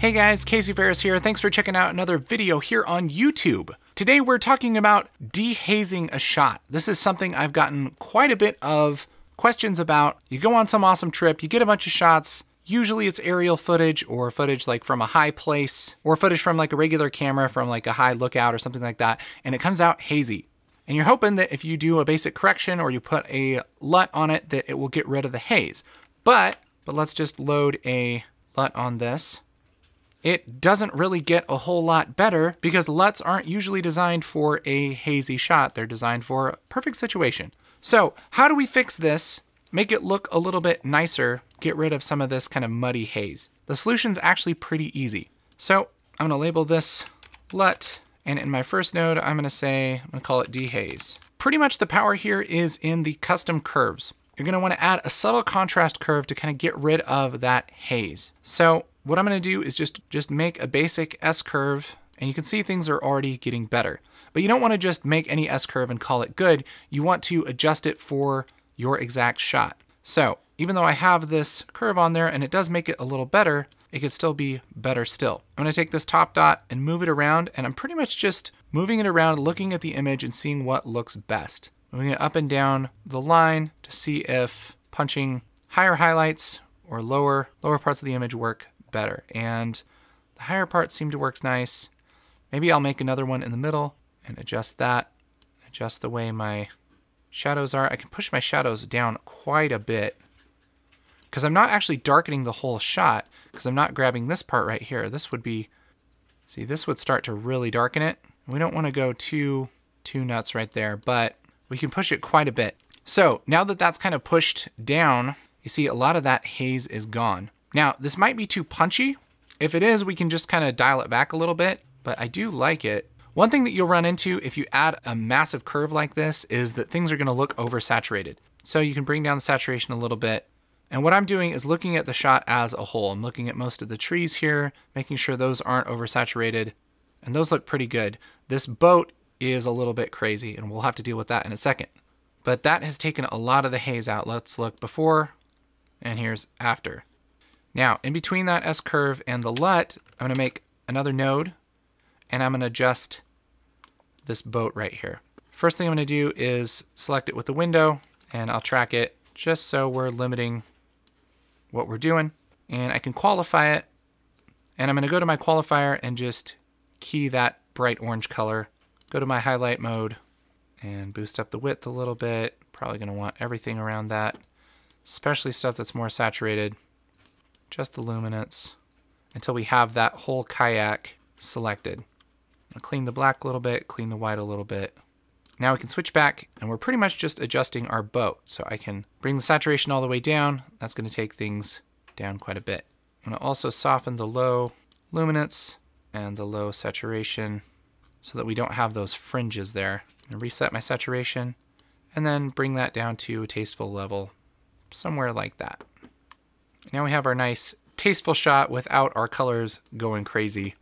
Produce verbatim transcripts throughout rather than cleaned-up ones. Hey guys, Casey Faris here. Thanks for checking out another video here on YouTube. Today we're talking about dehazing a shot. This is something I've gotten quite a bit of questions about. You go on some awesome trip, you get a bunch of shots. Usually it's aerial footage or footage like from a high place or footage from like a regular camera from like a high lookout or something like that. And it comes out hazy. And you're hoping that if you do a basic correction or you put a LUT on it, that it will get rid of the haze. But, but let's just load a LUT on this. It doesn't really get a whole lot better because LUTs aren't usually designed for a hazy shot. They're designed for a perfect situation. So how do we fix this, make it look a little bit nicer, get rid of some of this kind of muddy haze? The solution's actually pretty easy. So I'm gonna label this LUT, and in my first node, I'm gonna say, I'm gonna call it dehaze. Pretty much the power here is in the custom curves. You're gonna wanna add a subtle contrast curve to kind of get rid of that haze. So what I'm gonna do is just, just make a basic S-curve, and you can see things are already getting better. But you don't wanna just make any S-curve and call it good. You want to adjust it for your exact shot. So even though I have this curve on there and it does make it a little better, it could still be better still. I'm gonna take this top dot and move it around, and I'm pretty much just moving it around, looking at the image and seeing what looks best. Moving it up and down the line to see if punching higher highlights or lower, lower parts of the image work better. And the higher part seemed to work nice. Maybe I'll make another one in the middle and adjust that, adjust the way my shadows are. I can push my shadows down quite a bit because I'm not actually darkening the whole shot because I'm not grabbing this part right here. This would be, see, this would start to really darken it. We don't want to go too, too nuts right there, but we can push it quite a bit. So now that that's kind of pushed down, you see a lot of that haze is gone. Now, this might be too punchy. If it is, we can just kind of dial it back a little bit, but I do like it. One thing that you'll run into if you add a massive curve like this is that things are gonna look oversaturated. So you can bring down the saturation a little bit. And what I'm doing is looking at the shot as a whole. I'm looking at most of the trees here, making sure those aren't oversaturated. And those look pretty good. This boat is a little bit crazy, and we'll have to deal with that in a second. But that has taken a lot of the haze out. Let's look before, and here's after. Now, in between that S-curve and the LUT, I'm gonna make another node, and I'm gonna adjust this boat right here. First thing I'm gonna do is select it with the window, and I'll track it just so we're limiting what we're doing. And I can qualify it, and I'm gonna go to my qualifier and just key that bright orange color. Go to my highlight mode, and boost up the width a little bit. Probably gonna want everything around that, especially stuff that's more saturated. Just the luminance until we have that whole kayak selected. I'll clean the black a little bit, clean the white a little bit. Now we can switch back and we're pretty much just adjusting our boat. So I can bring the saturation all the way down. That's gonna take things down quite a bit. I'm gonna also soften the low luminance and the low saturation so that we don't have those fringes there. I'm gonna reset my saturation and then bring that down to a tasteful level, somewhere like that. Now we have our nice, tasteful shot without our colors going crazy.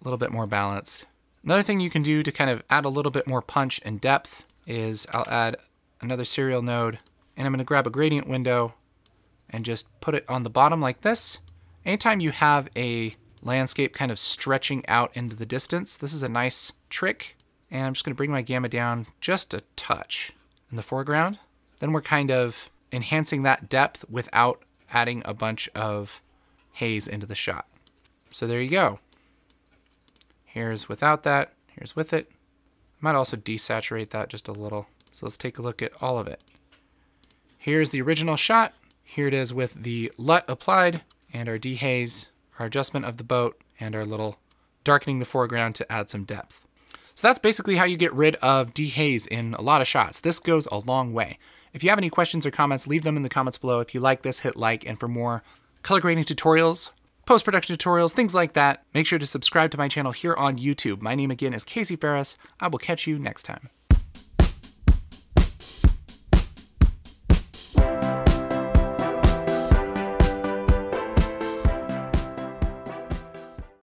A little bit more balanced. Another thing you can do to kind of add a little bit more punch and depth is I'll add another serial node, and I'm gonna grab a gradient window and just put it on the bottom like this. Anytime you have a landscape kind of stretching out into the distance, this is a nice trick. And I'm just gonna bring my gamma down just a touch in the foreground. Then we're kind of enhancing that depth without adding a bunch of haze into the shot. So there you go. Here's without that, here's with it. I might also desaturate that just a little. So let's take a look at all of it. Here's the original shot. Here it is with the LUT applied and our dehaze, our adjustment of the boat, and our little darkening the foreground to add some depth. So that's basically how you get rid of dehaze in a lot of shots. This goes a long way. If you have any questions or comments, leave them in the comments below. If you like this, hit like, and for more color grading tutorials, post-production tutorials, things like that, make sure to subscribe to my channel here on YouTube. My name again is Casey Faris. I will catch you next time.